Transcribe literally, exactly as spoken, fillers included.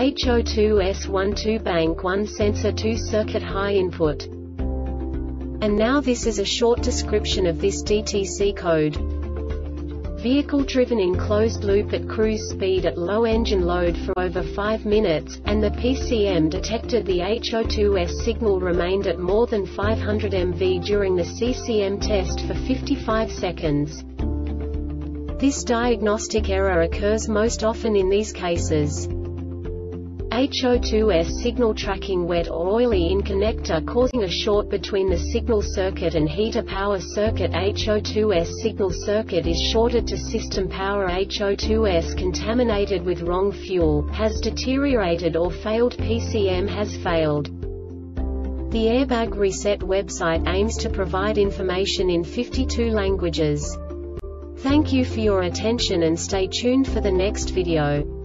H O two S one two bank one sensor two circuit high input. And now this is a short description of this D T C code. Vehicle driven in closed loop at cruise speed at low engine load for over five minutes, and the P C M detected the H O two S signal remained at more than five hundred millivolts during the C C M test for fifty-five seconds. This diagnostic error occurs most often in these cases. H O two S signal tracking wet or oily in connector causing a short between the signal circuit and heater power circuit. H O two S signal circuit is shorted to system power. H O two S contaminated with wrong fuel, has deteriorated or failed. P C M has failed. The Airbag Reset website aims to provide information in fifty-two languages. Thank you for your attention and stay tuned for the next video.